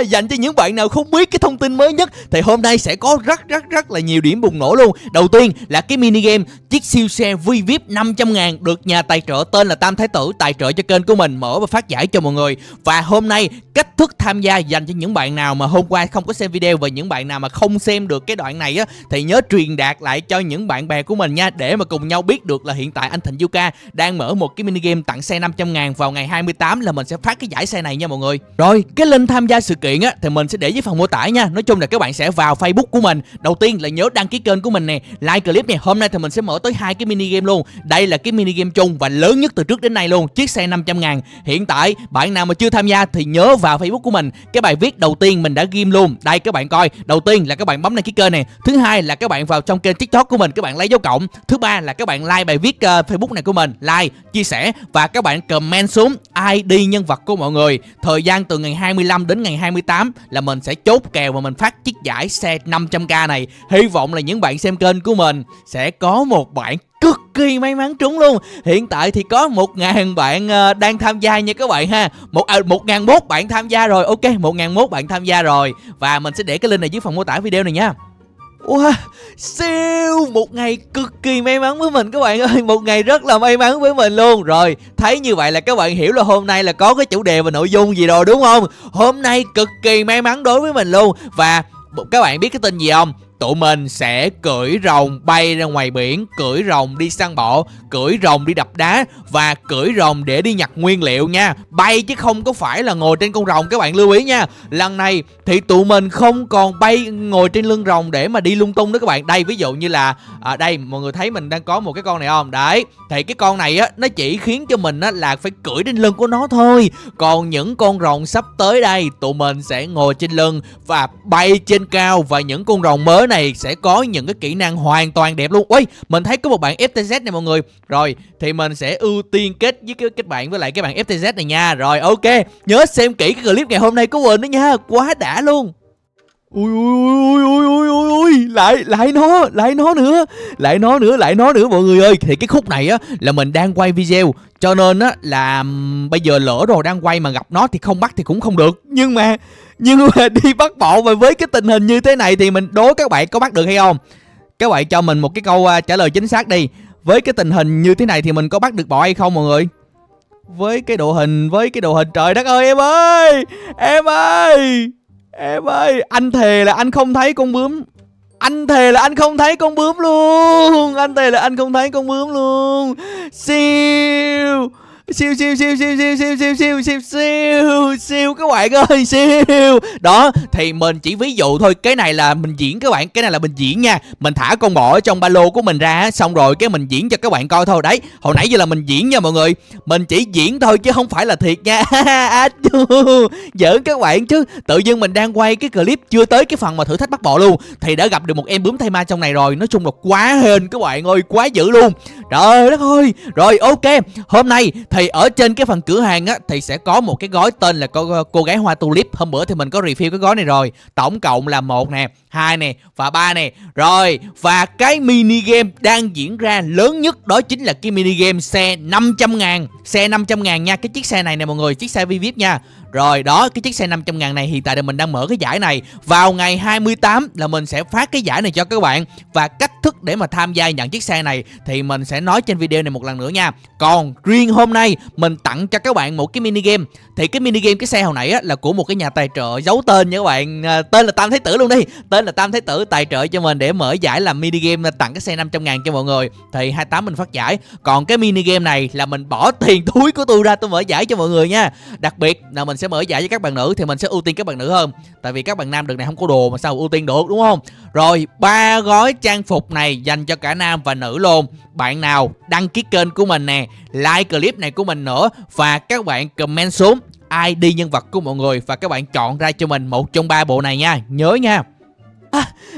Dành cho những bạn nào không biết cái thông tin mới nhất thì hôm nay sẽ có rất là nhiều điểm bùng nổ luôn. Đầu tiên là cái mini game chiếc siêu xe VVIP 500.000 được nhà tài trợ tên là Tam Thái Tử tài trợ cho kênh của mình, mở và phát giải cho mọi người. Và hôm nay cách thức tham gia dành cho những bạn nào mà hôm qua không có xem video và những bạn nào mà không xem được cái đoạn này á, thì nhớ truyền đạt lại cho những bạn bè của mình nha, để mà cùng nhau biết được là hiện tại anh Thịnh Zuka đang mở một cái mini game tặng xe 500.000. Vào ngày 28 là mình sẽ phát cái giải xe này nha mọi người. Rồi cái link tham gia sự kiện á thì mình sẽ để dưới phần mô tả nha. Nói chung là các bạn sẽ vào Facebook của mình. Đầu tiên là nhớ đăng ký kênh của mình nè, like clip nè. Hôm nay thì mình sẽ mở tới 2 cái mini game luôn. Đây là cái mini game chung và lớn nhất từ trước đến nay luôn, chiếc xe 500.000. Hiện tại bạn nào mà chưa tham gia thì nhớ vào Facebook của mình. Cái bài viết đầu tiên mình đã ghim luôn. Đây các bạn coi. Đầu tiên là các bạn bấm đăng ký kênh nè. Thứ hai là các bạn vào trong kênh TikTok của mình, các bạn lấy dấu cộng. Thứ ba là các bạn like bài viết Facebook này của mình, like, chia sẻ và các bạn comment xuống ID nhân vật của mọi người. Thời gian từ ngày 25 đến ngày 28 là mình sẽ chốt kèo và mình phát chiếc giải xe 500k này. Hy vọng là những bạn xem kênh của mình sẽ có một bạn cực kỳ may mắn trúng luôn. Hiện tại thì có 1.000 bạn đang tham gia nha các bạn ha. 1.001 bạn tham gia rồi. Ok, 1.001 bạn tham gia rồi. Và mình sẽ để cái link này dưới phần mô tả video này nha. Wow, siêu một ngày cực kỳ may mắn với mình các bạn ơi. Một ngày rất là may mắn với mình luôn. Rồi, thấy như vậy là các bạn hiểu là hôm nay là có cái chủ đề và nội dung gì rồi đúng không? Hôm nay cực kỳ may mắn đối với mình luôn. Và các bạn biết cái tin gì không? Tụi mình sẽ cưỡi rồng bay ra ngoài biển, cưỡi rồng đi săn bọ, cưỡi rồng đi đập đá và cưỡi rồng để đi nhặt nguyên liệu nha. Bay chứ không có phải là ngồi trên con rồng, các bạn lưu ý nha. Lần này thì tụi mình không còn bay ngồi trên lưng rồng để mà đi lung tung đó các bạn. Đây ví dụ như là đây mọi người thấy mình đang có một cái con này không? Đấy, thì cái con này á nó chỉ khiến cho mình á là phải cưỡi trên lưng của nó thôi. Còn những con rồng sắp tới đây tụi mình sẽ ngồi trên lưng và bay trên cao, và những con rồng mới này sẽ có những cái kỹ năng hoàn toàn đẹp luôn. Ôi, mình thấy có một bạn FTZ này mọi người. Rồi, thì mình sẽ ưu tiên kết với các bạn với lại các bạn FTZ này nha. Rồi, ok. Nhớ xem kỹ cái clip ngày hôm nay của mình nữa nha. Quá đã luôn. Ui, lại nó nữa mọi người ơi. Thì cái khúc này á là mình đang quay video, cho nên á là bây giờ lỡ rồi đang quay mà gặp nó thì không bắt thì cũng không được. Nhưng mà đi bắt bộ mà với cái tình hình như thế này thì mình đố các bạn có bắt được hay không? Các bạn cho mình một cái câu trả lời chính xác đi. Với cái tình hình như thế này thì mình có bắt được bọ hay không mọi người? Với cái độ hình trời đất ơi em ơi, anh thề là anh không thấy con bướm. Anh thề là anh không thấy con bướm luôn. Siêu các bạn ơi, siêu. Đó, thì mình chỉ ví dụ thôi. Cái này là mình diễn các bạn, cái này là mình diễn nha. Mình thả con bọ ở trong ba lô của mình ra, xong rồi cái mình diễn cho các bạn coi thôi. Đấy, hồi nãy giờ là mình diễn nha mọi người. Mình chỉ diễn thôi chứ không phải là thiệt nha. Giỡn các bạn chứ. Tự dưng mình đang quay cái clip chưa tới cái phần mà thử thách bắt bọ luôn thì đã gặp được một em bướm thay ma trong này rồi. Nói chung là quá hên các bạn ơi, quá dữ luôn. Trời đất ơi. Rồi ok, hôm nay thì ở trên cái phần cửa hàng á thì sẽ có một cái gói tên là cô gái hoa tulip. Hôm bữa thì mình có review cái gói này rồi. Tổng cộng là 1 nè, 2 nè và 3 nè. Rồi, và cái mini game đang diễn ra lớn nhất đó chính là cái mini game xe 500.000. Xe 500.000 nha, cái chiếc xe này nè mọi người, chiếc xe VVIP nha. Rồi đó, cái chiếc xe 500.000 này hiện tại là mình đang mở cái giải này. Vào ngày 28 là mình sẽ phát cái giải này cho các bạn. Và cách thức để mà tham gia nhận chiếc xe này thì mình sẽ nói trên video này một lần nữa nha. Còn riêng hôm nay mình tặng cho các bạn một cái mini game. Thì cái mini game cái xe hồi nãy á, là của một cái nhà tài trợ giấu tên nha các bạn. Tên là Tam Thái Tử luôn đi. Tên là Tam Thái Tử tài trợ cho mình để mở giải làm mini game tặng cái xe 500.000 cho mọi người. Thì 28 mình phát giải. Còn cái mini game này là mình bỏ tiền túi của tôi ra tôi mở giải cho mọi người nha. Đặc biệt là mình sẽ mở giải với các bạn nữ thì mình sẽ ưu tiên các bạn nữ hơn, tại vì các bạn nam đợt này không có đồ mà sao ưu tiên được đúng không? Rồi 3 gói trang phục này dành cho cả nam và nữ luôn. Bạn nào đăng ký kênh của mình nè, like clip này của mình nữa và các bạn comment xuống ID nhân vật của mọi người và các bạn chọn ra cho mình một trong 3 bộ này nha, nhớ nha.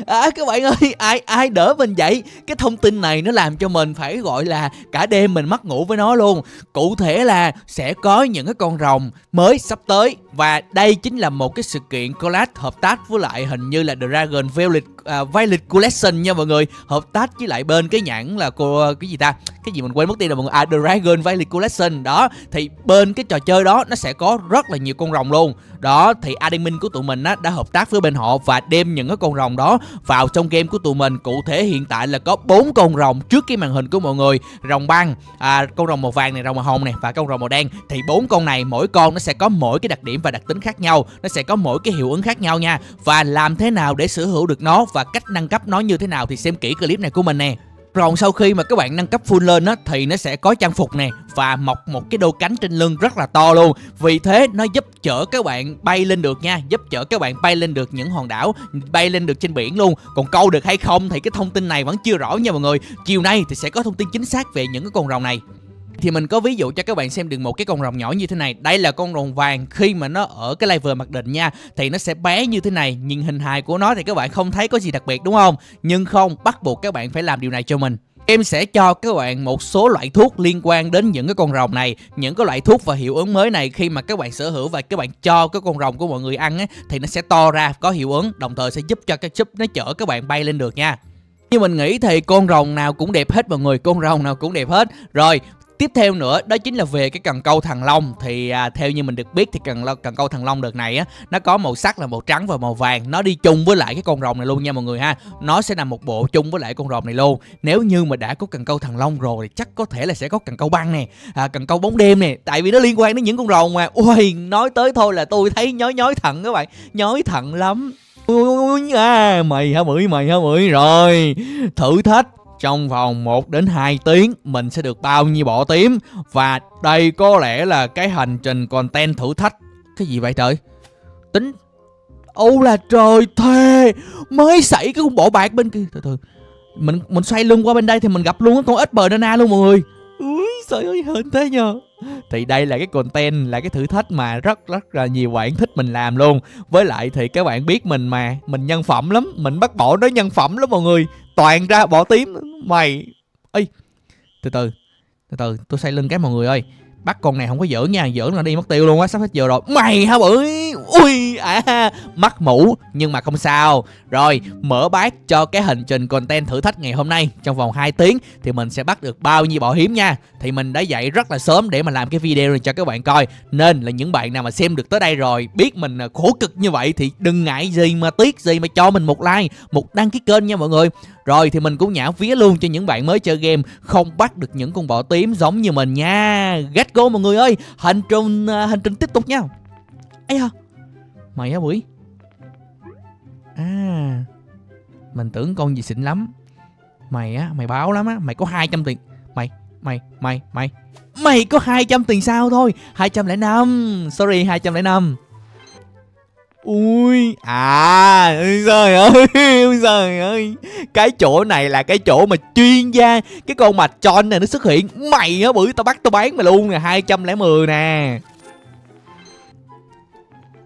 Các bạn ơi, ai đỡ mình vậy? Cái thông tin này nó làm cho mình phải gọi là cả đêm mình mất ngủ với nó luôn. Cụ thể là sẽ có những cái con rồng mới sắp tới. Và đây chính là một cái sự kiện collab hợp tác với lại hình như là Dragon Violet, Violet Collection nha mọi người. Hợp tác với lại bên cái nhãn là cô cái gì ta? Cái gì mình quên mất tiêu rồi mọi người. À, Dragon Violet Collection đó. Thì bên cái trò chơi đó nó sẽ có rất là nhiều con rồng luôn. đó, thì admin của tụi mình á, đã hợp tác với bên họ và đem những cái con rồng đó vào trong game của tụi mình. Cụ thể hiện tại là có 4 con rồng trước cái màn hình của mọi người: rồng băng, con rồng màu vàng này, rồng màu hồng này và con rồng màu đen. Thì 4 con này mỗi con nó sẽ có mỗi cái đặc điểm và đặc tính khác nhau, nó sẽ có mỗi cái hiệu ứng khác nhau nha. Và làm thế nào để sở hữu được nó và cách nâng cấp nó như thế nào thì xem kỹ clip này của mình nè. Rồng sau khi mà các bạn nâng cấp full lên á, thì nó sẽ có trang phục nè và mọc một cái đôi cánh trên lưng rất là to luôn. Vì thế nó giúp chở các bạn bay lên được nha, giúp chở các bạn bay lên được những hòn đảo, bay lên được trên biển luôn. Còn câu được hay không thì cái thông tin này vẫn chưa rõ nha mọi người. Chiều nay thì sẽ có thông tin chính xác về những cái con rồng này. Thì mình có ví dụ cho các bạn xem được một cái con rồng nhỏ như thế này. Đây là con rồng vàng khi mà nó ở cái level mặc định nha. Thì nó sẽ bé như thế này. Nhìn hình hài của nó thì các bạn không thấy có gì đặc biệt đúng không? Nhưng không, bắt buộc các bạn phải làm điều này cho mình. Em sẽ cho các bạn một số loại thuốc liên quan đến những cái con rồng này. Những cái loại thuốc và hiệu ứng mới này khi mà các bạn sở hữu và các bạn cho cái con rồng của mọi người ăn ấy, thì nó sẽ to ra, có hiệu ứng, đồng thời sẽ giúp cho cái súp nó chở các bạn bay lên được nha. Như mình nghĩ thì con rồng nào cũng đẹp hết mọi người. Con rồng nào cũng đẹp hết. Rồi, tiếp theo nữa đó chính là về cái cần câu thằng long. Thì theo như mình được biết thì cần câu thằng long đợt này á, nó có màu sắc là màu trắng và màu vàng. Nó đi chung với lại cái con rồng này luôn nha mọi người ha. Nó sẽ nằm một bộ chung với lại con rồng này luôn. Nếu như mà đã có cần câu thằng long rồi thì chắc có thể là sẽ có cần câu băng nè, cần câu bóng đêm nè. Tại vì nó liên quan đến những con rồng mà. Ui, nói tới thôi là tôi thấy nhói nhói thận các bạn. Nhói thận lắm. Mày hả mưởi. Rồi, thử thách trong vòng 1 đến 2 tiếng mình sẽ được bao nhiêu bỏ tím. Và đây có lẽ là cái hành trình content thử thách. Cái gì vậy trời? Tính. Ô là trời thề. Mới xảy cái con bọ bạc bên kia. Từ từ. Mình xoay lưng qua bên đây thì mình gặp luôn con ếch banana luôn mọi người. Úi trời ơi hên thế nhờ. Thì đây là cái content, là cái thử thách mà rất là nhiều bạn thích mình làm luôn. Với lại thì các bạn biết mình mà, mình nhân phẩm lắm, mình bắt bỏ nó nhân phẩm lắm mọi người. Toàn ra bỏ tím. Mày ê, từ từ tôi xoay lưng cái mọi người ơi. Bắt con này không có giỡn nha, giỡn là đi mất tiêu luôn á, sắp hết giờ rồi. Mày hả bưởi. Ui mắc mũ nhưng mà không sao. Rồi, mở bát cho cái hành trình content thử thách ngày hôm nay. Trong vòng 2 tiếng thì mình sẽ bắt được bao nhiêu bọ hiếm nha. Thì mình đã dậy rất là sớm để mà làm cái video này cho các bạn coi. Nên là những bạn nào mà xem được tới đây rồi, biết mình khổ cực như vậy thì đừng ngại gì mà tiếc gì mà cho mình một like, một đăng ký kênh nha mọi người. Rồi thì mình cũng nhả vía luôn cho những bạn mới chơi game không bắt được những con bọ tím giống như mình nha. Get go mọi người ơi, hành trình tiếp tục nha. Ây da. Mày hả Bưởi? À, mình tưởng con gì xịn lắm. Mày á, mày báo lắm á, mày có 200 tiền. Mày có 200 tiền sao thôi. 205. Sorry 205. Ui, à, trời ơi. Cái chỗ này là cái chỗ mà chuyên gia, cái con mạch John này nó xuất hiện. Mày hả Bưởi, tao bắt tao bán mày luôn nè, 210 nè.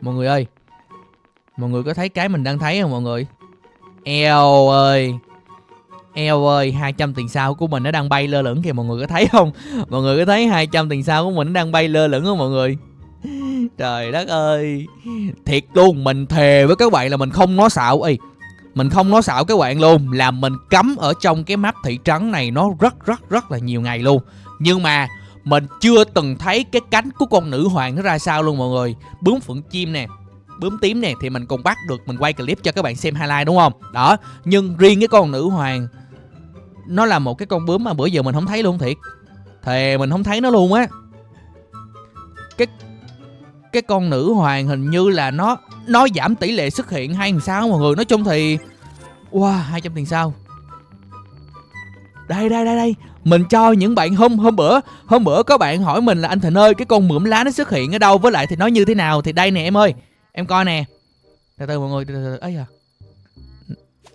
Mọi người ơi, mọi người có thấy cái mình đang thấy không mọi người? Eo ơi, 200 tiền sao của mình nó đang bay lơ lửng kìa, mọi người có thấy không? Mọi người có thấy 200 tiền sao của mình đang bay lơ lửng không mọi người? Trời đất ơi, thiệt luôn, mình thề với các bạn là mình không nói xạo. Ê, mình không nói xạo các bạn luôn, là mình cấm ở trong cái map thị trấn này nó rất là nhiều ngày luôn. Nhưng mà mình chưa từng thấy cái cánh của con nữ hoàng nó ra sao luôn mọi người. Bướm phượng chim nè, bướm tím nè thì mình còn bắt được, mình quay clip cho các bạn xem highlight đúng không? Đó, nhưng riêng cái con nữ hoàng nó là một cái con bướm mà bữa giờ mình không thấy luôn thiệt. Thề mình không thấy nó luôn á. Cái con nữ hoàng hình như là nó giảm tỷ lệ xuất hiện hay làm sao mọi người. Nói chung thì wow, 200 tiền sao. Đây. Mình cho những bạn hôm bữa có bạn hỏi mình là anh Thịnh ơi, cái con mượm lá nó xuất hiện ở đâu với lại thì nó như thế nào, thì đây nè em ơi. Em coi nè. Từ từ mọi người, từ từ. Ấy à.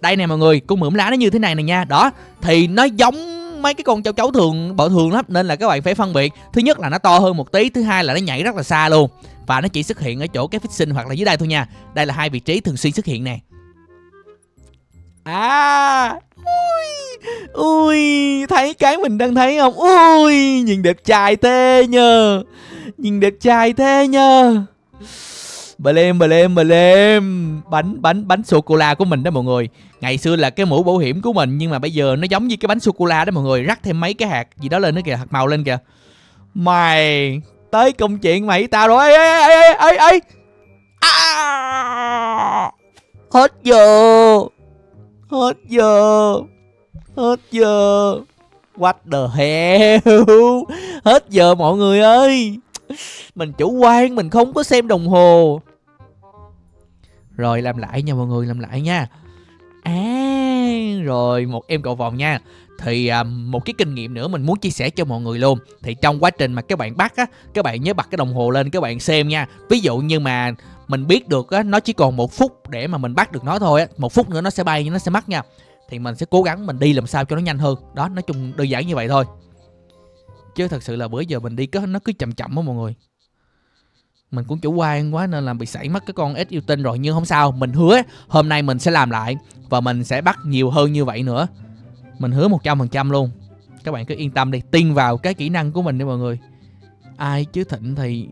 Đây nè mọi người, con mượm lá nó như thế này nè nha. Đó, thì nó giống mấy cái con châu chấu thường, bọ thường lắm, nên là các bạn phải phân biệt. Thứ nhất là nó to hơn một tí, thứ hai là nó nhảy rất là xa luôn. Và nó chỉ xuất hiện ở chỗ cái fixing hoặc là dưới đây thôi nha. Đây là hai vị trí thường xuyên xuất hiện nè. À, ui, thấy cái mình đang thấy không? Ui, nhìn đẹp trai thế nhờ. Bà lem. Bánh sô-cô-la của mình đó mọi người. Ngày xưa là cái mũ bảo hiểm của mình, nhưng mà bây giờ nó giống như cái bánh sô-cô-la đó mọi người. Rắc thêm mấy cái hạt gì đó lên nữa kìa, hạt màu lên kìa. Mày, tới công chuyện mày tao rồi. Ê. À, hết giờ what the hell, hết giờ mọi người ơi. Mình chủ quan, mình không có xem đồng hồ. Rồi làm lại nha mọi người, làm lại nha. À, rồi một em cậu vòng nha. Thì một cái kinh nghiệm nữa mình muốn chia sẻ cho mọi người luôn. Thì trong quá trình mà các bạn bắt á, các bạn nhớ bật cái đồng hồ lên các bạn xem nha. Ví dụ như mà mình biết được á, nó chỉ còn 1 phút để mà mình bắt được nó thôi á, 1 phút nữa nó sẽ bay, nó sẽ mất nha. Thì mình sẽ cố gắng mình đi làm sao cho nó nhanh hơn. Đó, nói chung đơn giản như vậy thôi. Chứ thật sự là bữa giờ mình đi nó cứ chậm chậm á mọi người. Mình cũng chủ quan quá nên là bị xảy mất cái con ếch yêu tinh rồi. Nhưng không sao, mình hứa hôm nay mình sẽ làm lại. Và mình sẽ bắt nhiều hơn như vậy nữa. Mình hứa 100% luôn. Các bạn cứ yên tâm đi, tin vào cái kỹ năng của mình đi mọi người. Ai chứ Thịnh thì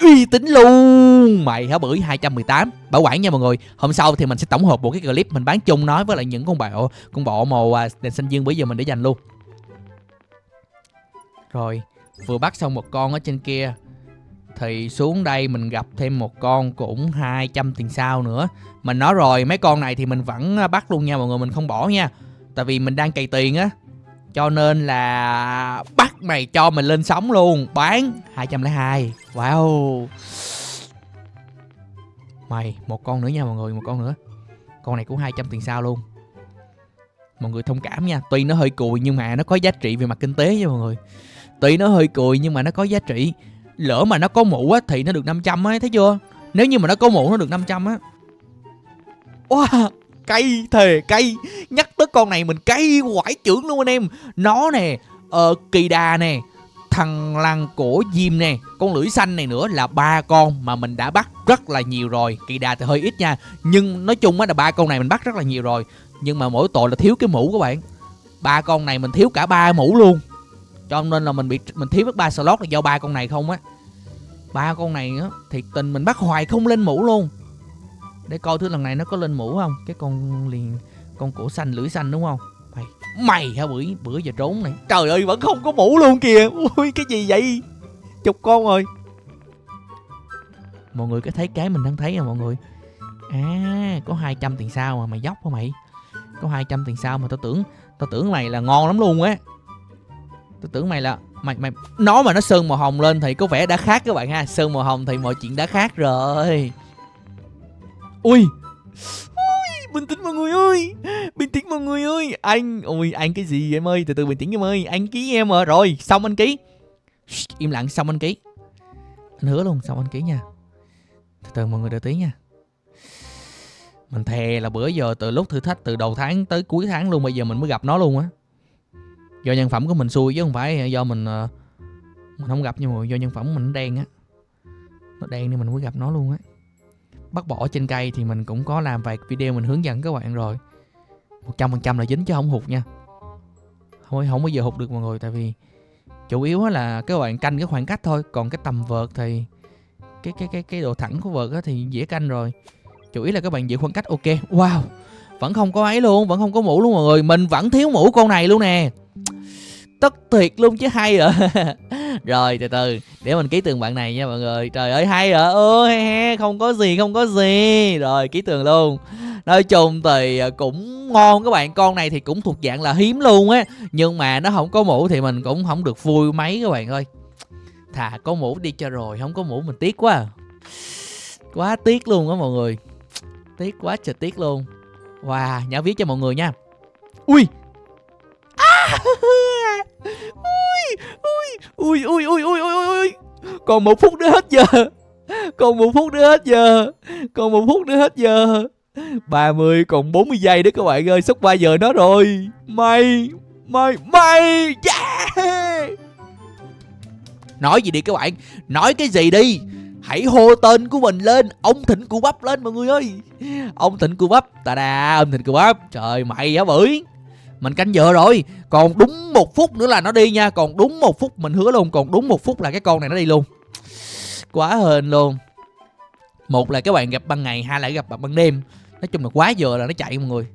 uy tín luôn. Mày hả bưởi 218. Bảo quản nha mọi người. Hôm sau thì mình sẽ tổng hợp một cái clip mình bán chung nói với lại những con bọ màu đèn xanh dương. Bây giờ mình để dành luôn. Rồi, vừa bắt xong một con ở trên kia. Thì xuống đây mình gặp thêm một con cũng 200 tiền sao nữa. Mình nói rồi, mấy con này thì mình vẫn bắt luôn nha mọi người, mình không bỏ nha. Tại vì mình đang cày tiền á, cho nên là bắt mày cho mình lên sóng luôn. Bán 202. Wow. Mày, một con nữa nha mọi người, một con nữa. Con này cũng 200 tiền sao luôn. Mọi người thông cảm nha. Tuy nó hơi cùi nhưng mà nó có giá trị về mặt kinh tế nha mọi người. Tuy nó hơi cùi nhưng mà nó có giá trị. Lỡ mà nó có mũ á thì nó được 500 á, thấy chưa? Nếu như mà nó có mũ nó được 500 á. Wow, cay thề cay. Nhắc tới con này mình cay quải trưởng luôn anh em. Nó nè, kỳ đà nè, thằng lằn cổ diêm nè, con lưỡi xanh này nữa là 3 con mà mình đã bắt rất là nhiều rồi. Kỳ đà thì hơi ít nha, nhưng nói chung á là 3 con này mình bắt rất là nhiều rồi. Nhưng mà mỗi tội là thiếu cái mũ các bạn. 3 con này mình thiếu cả 3 mũ luôn. Cho nên là mình thiếu mất 3 slot là do 3 con này không á. 3 con này á, thiệt tình mình bắt hoài không lên mũ luôn. Để coi thứ lần này nó có lên mũ không. Cái con liền, con cổ xanh lưỡi xanh đúng không? Mày hả bưởi, bữa giờ trốn này. Trời ơi vẫn không có mũ luôn kìa. Ui cái gì vậy? Chục con rồi. Mọi người có thấy cái mình đang thấy không mọi người? À có 200 tiền sao mà mày dốc hả mày? Có 200 tiền sao mà tao tưởng mày là ngon lắm luôn á. Tôi tưởng mày là mày nó mà nó sơn màu hồng lên thì có vẻ đã khác các bạn ha. Sơn màu hồng thì mọi chuyện đã khác rồi. Ui, ui bình tĩnh mọi người ơi, bình tĩnh mọi người ơi. Anh, ui anh cái gì em ơi, từ từ bình tĩnh em ơi. Anh ký em à. Rồi xong anh ký. Im lặng, xong anh ký. Anh hứa luôn, xong anh ký nha. Từ từ mọi người đợi tí nha. Mình thề là bữa giờ từ lúc thử thách từ đầu tháng tới cuối tháng luôn, bây giờ mình mới gặp nó luôn á. Do nhân phẩm của mình xui chứ không phải do mình không gặp nha mọi người. Do nhân phẩm mình đen á, nó đen nên mình mới gặp nó luôn á. Bắt bỏ trên cây thì mình cũng có làm vài video mình hướng dẫn các bạn rồi. 100% là dính chứ không hụt nha. Không bao giờ hụt được mọi người. Tại vì chủ yếu là các bạn canh cái khoảng cách thôi. Còn cái tầm vợt thì cái độ thẳng của vợt á thì dễ canh rồi. Chủ yếu là các bạn giữ khoảng cách ok. Wow, vẫn không có ấy luôn, vẫn không có mũ luôn mọi người. Mình vẫn thiếu mũ con này luôn nè. Tất thiệt luôn chứ hay rồi. Rồi từ từ để mình ký tường bạn này nha mọi người. Trời ơi hay rồi. Ôi không có gì, không có gì. Rồi ký tường luôn. Nói chung thì cũng ngon các bạn. Con này thì cũng thuộc dạng là hiếm luôn á. Nhưng mà nó không có mũ thì mình cũng không được vui mấy các bạn ơi. Thà có mũ đi cho rồi. Không có mũ mình tiếc quá. Quá tiếc luôn á mọi người. Tiếc quá trời tiếc luôn. Wow, Nhã viết cho mọi người nha. Ui à. Ui. Còn 1 phút nữa hết giờ. Còn 1 phút nữa hết giờ. Còn 1 phút nữa hết giờ. 30 còn 40 giây đó các bạn ơi. Sắp 3 giờ nó rồi. May yeah. Nói gì đi các bạn. Nói cái gì đi. Hãy hô tên của mình lên. Ông Thịnh Cụ Bắp lên mọi người ơi. Ông Thịnh Cụ Bắp. Ta da, ông Thịnh Cụ Bắp. Trời mày hả bưởi. Mình canh giờ rồi. Còn đúng 1 phút nữa là nó đi nha. Còn đúng 1 phút mình hứa luôn. Còn đúng 1 phút là cái con này nó đi luôn. Quá hên luôn. Một là các bạn gặp ban ngày, hai là gặp ban đêm. Nói chung là quá giờ là nó chạy mọi người.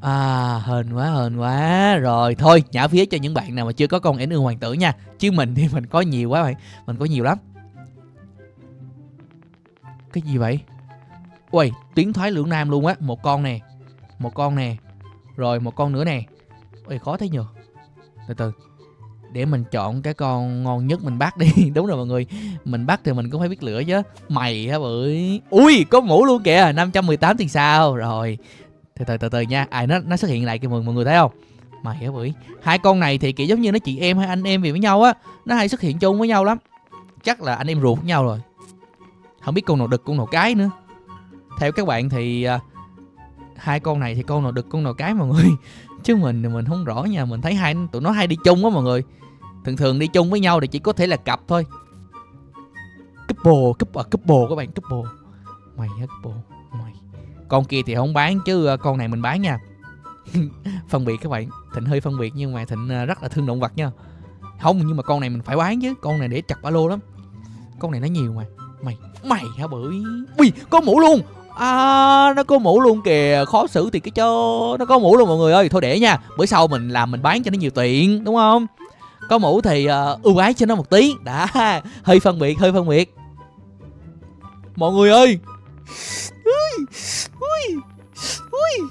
À hên quá, hên quá. Rồi thôi nhả phía cho những bạn nào mà chưa có con én ương hoàng tử nha. Chứ mình thì mình có nhiều quá bạn. Mình có nhiều lắm. cái gì vậy? Ui, tiến thoái lưỡng nam luôn á. Một con nè, một con nè, rồi một con nữa nè. Ui, khó thế nhờ. Từ từ, để mình chọn cái con ngon nhất mình bắt đi. Đúng rồi mọi người, mình bắt thì mình cũng phải biết lựa chứ. Mày hả bưởi? Ui, có mũ luôn kìa, 518 tiền sao. Rồi, từ từ nha. À, nó xuất hiện lại kìa mọi người thấy không? Mày hả bưởi? Hai con này thì kiểu giống như nó chị em hay anh em gì với nhau á. Nó hay xuất hiện chung với nhau lắm. Chắc là anh em ruột với nhau rồi. Không biết con nào đực, con nào cái nữa. Theo các bạn thì hai con này thì con nào đực, con nào cái mọi người. Chứ mình thì mình không rõ nha. Mình thấy hai tụi nó hay đi chung á mọi người. Thường đi chung với nhau thì chỉ có thể là cặp thôi. Couple các bạn, couple. Mày hả couple? Mày. Con kia thì không bán chứ con này mình bán nha. Phân biệt các bạn. Thịnh hơi phân biệt nhưng mà Thịnh rất là thương động vật nha. Không, nhưng mà con này mình phải bán chứ. Con này để chặt ba lô lắm. Con này nó nhiều mà. Mày hả bưởi? Ui, có mũ luôn. À, nó có mũ luôn kìa. Khó xử thì cái chó. Nó có mũ luôn mọi người ơi. Thôi để nha, bữa sau mình làm mình bán cho nó nhiều tiện, đúng không? Có mũ thì ưu ái cho nó một tí. Đã, hơi phân biệt, hơi phân biệt. Mọi người ơi. Ui.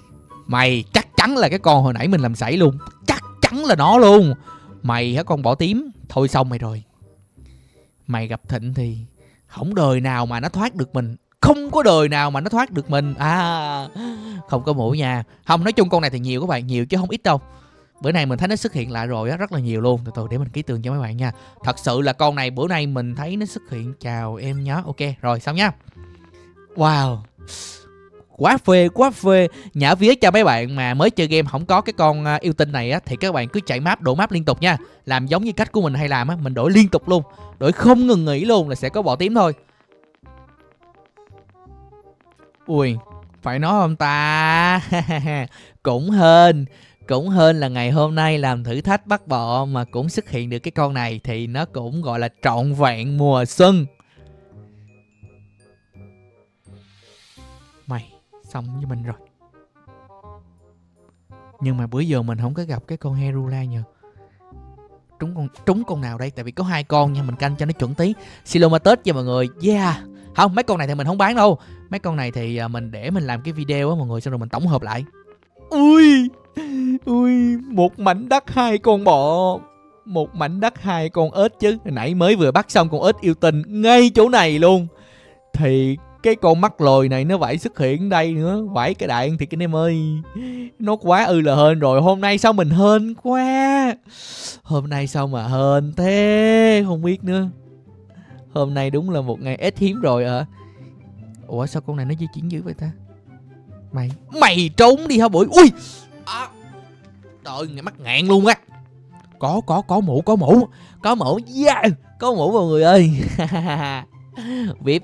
Mày chắc chắn là cái con hồi nãy mình làm sảy luôn. Chắc chắn là nó luôn. Mày hả con bỏ tím? Thôi xong mày rồi. Mày gặp Thịnh thì không đời nào mà nó thoát được mình. Không có đời nào mà nó thoát được mình. À, không có mũ nha. Không, nói chung con này thì nhiều các bạn, nhiều chứ không ít đâu. Bữa nay mình thấy nó xuất hiện lại rồi á, rất là nhiều luôn. Từ từ để mình ký tường cho mấy bạn nha. Thật sự là con này bữa nay mình thấy nó xuất hiện. Chào em nhá. Ok, rồi xong nha. Wow, quá phê, quá phê. Nhã vía cho mấy bạn mà mới chơi game không có cái con yêu tinh này á, thì các bạn cứ chạy map, đổ map liên tục nha. Làm giống như cách của mình hay làm á, mình đổi liên tục luôn. Đổi không ngừng nghỉ luôn là sẽ có bỏ tím thôi. Ui, phải nói không ta? Cũng hên là ngày hôm nay làm thử thách bắt bọ mà cũng xuất hiện được cái con này, thì nó cũng gọi là trọn vẹn mùa xuân. Mày, xong với mình rồi. Nhưng mà bữa giờ mình không có gặp cái con Herula nhờ. Trúng con nào đây? Tại vì có hai con nha, mình canh cho nó chuẩn tí. Silomatus cho mọi người. Yeah. Không, mấy con này thì mình không bán đâu. Mấy con này thì mình để mình làm cái video á mọi người, xong rồi mình tổng hợp lại. Ui, một mảnh đất hai con bọ. Một mảnh đất hai con ếch chứ. Hồi nãy mới vừa bắt xong con ếch yêu tình ngay chỗ này luôn. Thì cái con mắt lồi này nó phải xuất hiện đây nữa. Vãi cái đạn thì cái em ơi. Nó quá là hên rồi. Hôm nay sao mình hên quá. Hôm nay sao mà hên thế. Không biết nữa. Hôm nay đúng là một ngày ít hiếm rồi ạ. Ủa sao con này nó di chuyển dữ vậy ta? Mày trốn đi hả bụi? Ui à, trời ơi, mắc ngạn luôn á. Có mũ. Yeah, có mũ mọi người ơi. Vip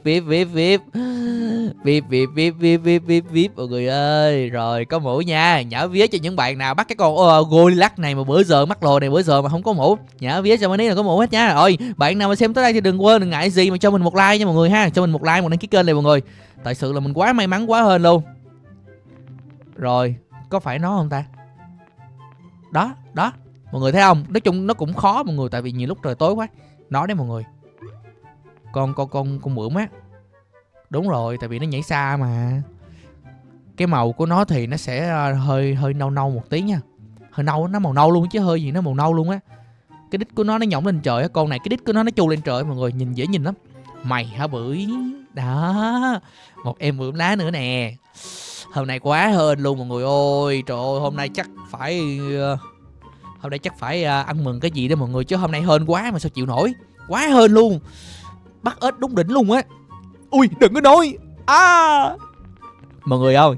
mọi người ơi. Rồi, có mũ nha. Nhả vía cho những bạn nào bắt cái con Golilak này mà bữa giờ mắc lồ này, bữa giờ mà không có mũ. Nhả vía cho mấy là có mũ hết nha. Rồi, bạn nào mà xem tới đây thì đừng quên, đừng ngại gì mà cho mình một like nha mọi người ha. Cho mình một like, một đăng ký kênh này mọi người. Tại sự là mình quá may mắn, quá hên luôn. Rồi, có phải nó không ta? Đó, mọi người thấy không? Nói chung nó cũng khó mọi người, tại vì nhiều lúc trời tối quá. Nó đấy mọi người. Con bướm á. Đúng rồi, tại vì nó nhảy xa mà. Cái màu của nó thì nó sẽ hơi nâu một tí nha. Hơi nâu, nó màu nâu luôn chứ hơi gì, nó màu nâu luôn á. Cái đít của nó nhỏng lên trời á. Con này cái đít của nó chu lên trời mọi người, nhìn dễ nhìn lắm. Mày hả bưởi? Đó, một em bướm lá nữa nè. Hôm nay quá hên luôn mọi người ơi. Trời ơi, hôm nay chắc phải ăn mừng cái gì đó mọi người, chứ hôm nay hên quá mà sao chịu nổi. Quá hên luôn. Bắt ếch đúng đỉnh luôn á. Ui, đừng có nói. À, mọi người ơi,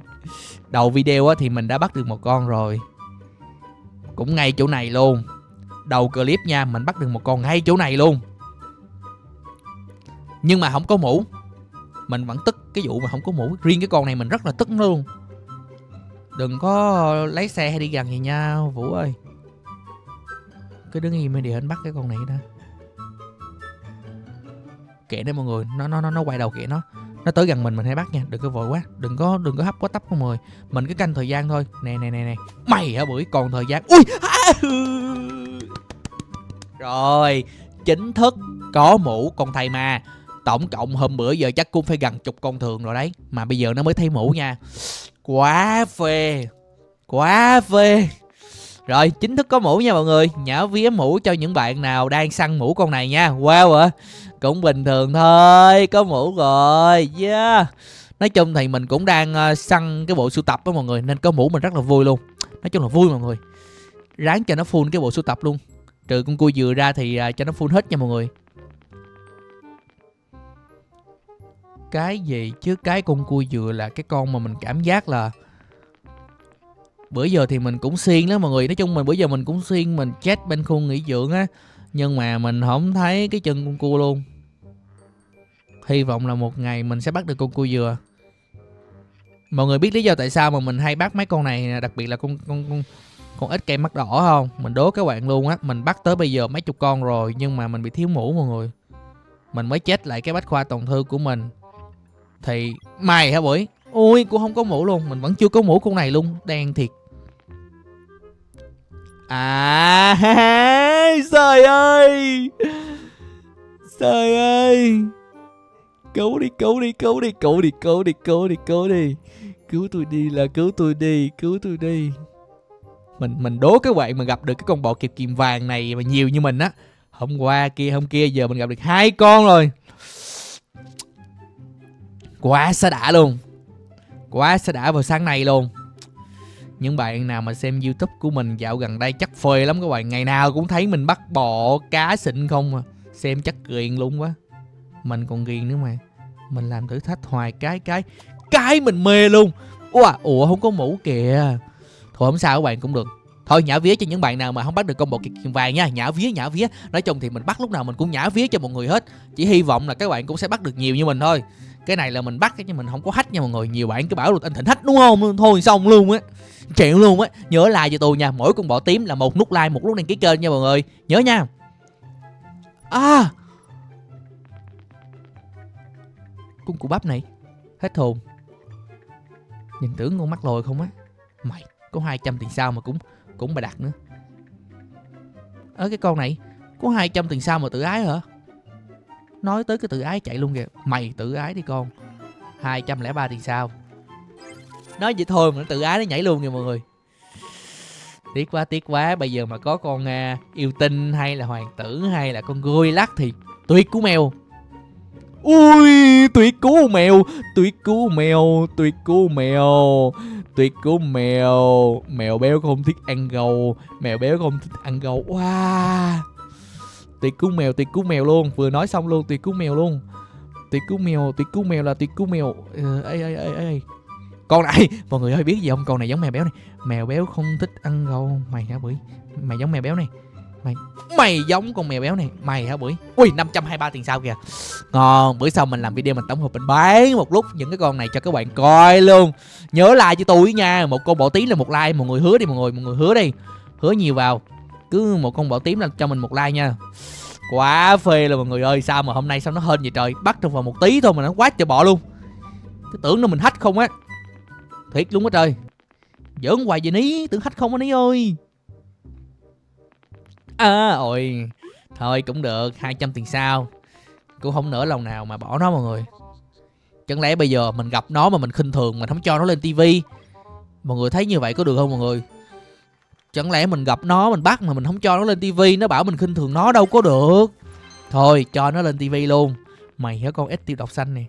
đầu video á thì mình đã bắt được một con rồi. Cũng ngay chỗ này luôn. Đầu clip nha, mình bắt được một con ngay chỗ này luôn. Nhưng mà không có mũ. Mình vẫn tức cái vụ mà không có mũ. Riêng cái con này mình rất là tức nó luôn. Đừng có lấy xe hay đi gần gì nha Vũ ơi. Cứ đứng im để anh bắt cái con này đó. Kệ đấy mọi người, nó quay đầu kệ nó tới gần mình hay bắt nha, đừng có vội quá, đừng có hấp quá tấp mọi người, mình cứ canh thời gian thôi. Nè, mày hả bưởi, còn thời gian. Ui, rồi, chính thức có mũ con thầy mà. Tổng cộng hôm bữa giờ chắc cũng phải gần chục con thường rồi đấy. Mà bây giờ nó mới thấy mũ nha. Quá phê. Quá phê. Rồi, chính thức có mũ nha mọi người. Nhả vía mũ cho những bạn nào đang săn mũ con này nha. Wow ạ. Cũng bình thường thôi. Có mũ rồi. Yeah. Nói chung thì mình cũng đang săn cái bộ sưu tập đó mọi người. Nên có mũ mình rất là vui luôn. Nói chung là vui mọi người. Ráng cho nó full cái bộ sưu tập luôn. Trừ con cua dừa ra thì cho nó full hết nha mọi người. Cái gì chứ cái con cua dừa là cái con mà mình cảm giác là bữa giờ thì mình cũng xuyên đó mọi người. Nói chung mình bữa giờ mình cũng xuyên, mình chết bên khu nghỉ dưỡng á. Nhưng mà mình không thấy cái chân con cua luôn. Hy vọng là một ngày mình sẽ bắt được con cua dừa. Mọi người biết lý do tại sao mà mình hay bắt mấy con này, đặc biệt là con ít cây mắt đỏ không? Mình đố các bạn luôn á, mình bắt tới bây giờ mấy chục con rồi. Nhưng mà mình bị thiếu mũ mọi người. Mình mới chết lại cái bách khoa toàn thư của mình. Thì mày hả Bưởi? Ui, cũng không có mũ luôn. Mình vẫn chưa có mũ con này luôn. Đen thiệt. À trời ơi, trời ơi. Cứu đi, cứu đi, cứu đi, cứu đi, cứu đi, cứu đi, cứu đi. Cứu tôi đi là cứu tôi đi, cứu tôi đi. Mình đố các bạn mà gặp được cái con bọ kẹp kìm vàng này mà nhiều như mình á. Hôm qua kia, hôm kia giờ mình gặp được 2 con rồi. Quá xa đã luôn. Quá xa đã vào sáng nay luôn. Những bạn nào mà xem YouTube của mình dạo gần đây chắc phê lắm các bạn. Ngày nào cũng thấy mình bắt bọ cá xịn không à. Xem chắc ghiền luôn quá. Mình còn ghiền nữa mà. Mình làm thử thách hoài cái mình mê luôn. Ủa không có mũ kìa. Thôi không sao các bạn cũng được. Thôi nhả vía cho những bạn nào mà không bắt được con bọ kẹp vàng nha. Nhả vía, nhả vía. Nói chung thì mình bắt lúc nào mình cũng nhả vía cho mọi người hết. Chỉ hy vọng là các bạn cũng sẽ bắt được nhiều như mình thôi. Cái này là mình bắt chứ mình không có hack nha mọi người. Nhiều bạn cứ bảo là anh Thịnh hack đúng không? Thôi xong luôn á. Chịu luôn á. Nhớ like cho tôi nha. Mỗi con bọ tím là một nút like, một nút đăng ký kênh nha mọi người. Nhớ nha. À, con cụ bắp này hết hồn. Nhìn tưởng con mắc lồi không á. Mày có 200 tiền sao mà cũng bà đặt nữa. Ở cái con này có 200 tiền sao mà tự ái hả? Nói tới cái tự ái chạy luôn kìa. Mày tự ái đi con. 203 tiền sao. Nói vậy thôi mà nó tự ái nó nhảy luôn kìa mọi người. Tiếc quá, tiếc quá. Bây giờ mà có con yêu tinh hay là hoàng tử hay là con gôi lắc thì tuyệt cú mèo. Ui, tuyệt cứu mèo, tuyệt cứu mèo, tuyệt cứu mèo, tuyệt cứu mèo. Mèo béo không thích ăn gầu, mèo béo không thích ăn gầu. Wow. Tuyệt cứu mèo luôn, vừa nói xong luôn, tuyệt cứu mèo luôn. Tuyệt cứu mèo là tuyệt cứu mèo. Ê. Con này, mọi người ơi biết gì không? Con này giống mèo béo này. Mèo béo không thích ăn gầu. Mày hả Bưởi? Mày giống mèo béo này. Mày giống con mèo béo này. Mày hả Bưởi? Ui, 523 tiền sao kìa. Ngon. Bữa sau mình làm video mình tổng hợp mình bán một lúc những cái con này cho các bạn coi luôn. Nhớ like cho tôi nha. Một con bọ tí là một like. Mọi người hứa đi mọi người. Mọi người hứa đi. Hứa nhiều vào. Cứ một con bọ tím là cho mình một like nha. Quá phê là mọi người ơi. Sao mà hôm nay sao nó hên vậy trời. Bắt trong vào một tí thôi mà nó quá trời bọ luôn. Cái tưởng nó mình hack không á. Thiệt luôn á trời. Giỡn hoài vậy ní. Tưởng hack không á ní ơi. À, ôi. Thôi cũng được. 200 tiền sao. Cũng không nỡ lòng nào mà bỏ nó mọi người. Chẳng lẽ bây giờ mình gặp nó mà mình khinh thường, mình không cho nó lên tivi. Mọi người thấy như vậy có được không mọi người? Chẳng lẽ mình gặp nó mình bắt mà mình không cho nó lên tivi, nó bảo mình khinh thường nó, đâu có được. Thôi cho nó lên tivi luôn. Mày hả con ếch tiêu độc xanh nè.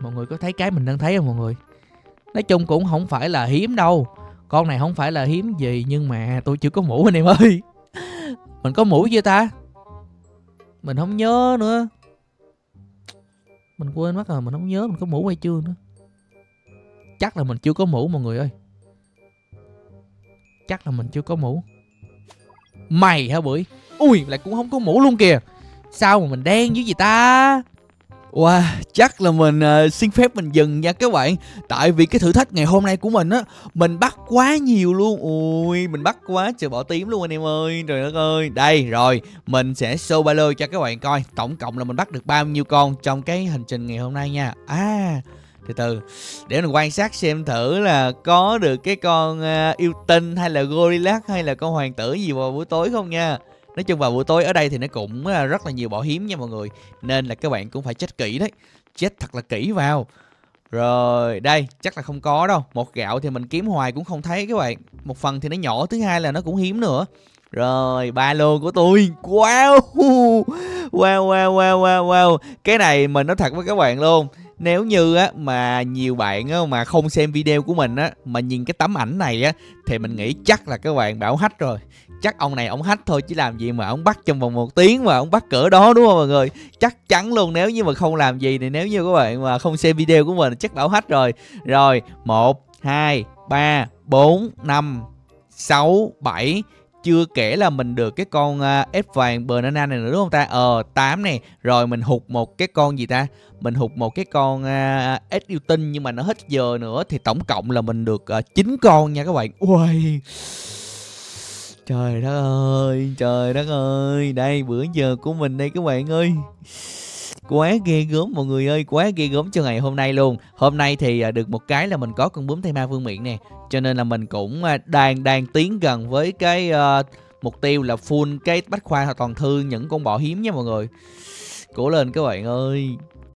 Mọi người có thấy cái mình đang thấy không mọi người? Nói chung cũng không phải là hiếm đâu. Con này không phải là hiếm gì. Nhưng mà tôi chưa có mũ anh em ơi. Mình có mũ chưa ta? Mình không nhớ nữa. Mình quên mất rồi. Mình không nhớ mình có mũ hay chưa nữa. Chắc là mình chưa có mũ mọi người ơi. Chắc là mình chưa có mũ. Mày hả Bưởi? Ui lại cũng không có mũ luôn kìa. Sao mà mình đen dữ gì ta. Wow, chắc là mình xin phép mình dừng nha các bạn. Tại vì cái thử thách ngày hôm nay của mình á, mình bắt quá nhiều luôn. Ui, mình bắt quá trời bọ tím luôn anh em ơi. Trời đất ơi. Đây rồi, mình sẽ show ba lô cho các bạn coi. Tổng cộng là mình bắt được bao nhiêu con trong cái hành trình ngày hôm nay nha. À, từ từ. Để mình quan sát xem thử là có được cái con yêu tinh hay là gorilla hay là con hoàng tử gì vào buổi tối không nha. Nói chung vào buổi tối ở đây thì nó cũng rất là nhiều bỏ hiếm nha mọi người, nên là các bạn cũng phải check kỹ đấy, check thật là kỹ vào. Rồi đây chắc là không có đâu. Một gạo thì mình kiếm hoài cũng không thấy các bạn. Một phần thì nó nhỏ, thứ hai là nó cũng hiếm nữa. Rồi ba lô của tôi. Wow. Wow. Cái này mình nói thật với các bạn luôn, nếu như á mà nhiều bạn á, mà không xem video của mình á, mà nhìn cái tấm ảnh này á, thì mình nghĩ chắc là các bạn bảo hack rồi. Chắc ông này ông hack thôi, chứ làm gì mà ông bắt trong vòng 1 tiếng mà ông bắt cỡ đó, đúng không mọi người? Chắc chắn luôn, nếu như mà không làm gì thì nếu như các bạn mà không xem video của mình chắc bảo hack rồi. Rồi 1, 2, 3, 4, 5, 6, 7. Chưa kể là mình được cái con ép vàng banana này nữa đúng không ta? 8 này. Rồi mình hụt một cái con gì ta? Mình hụt một cái con ép yêu tinh, nhưng mà nó hết giờ nữa. Thì tổng cộng là mình được 9 con nha các bạn. Uầy. Trời đất ơi, trời đất ơi. Đây bữa giờ của mình đây các bạn ơi. Quá ghê gớm mọi người ơi, quá ghê gớm cho ngày hôm nay luôn. Hôm nay thì được một cái là mình có con bướm Tây Ma Vương Miện nè, cho nên là mình cũng đang tiến gần với cái mục tiêu là full cái bách khoa toàn thư những con bọ hiếm nha mọi người. Cố lên các bạn ơi.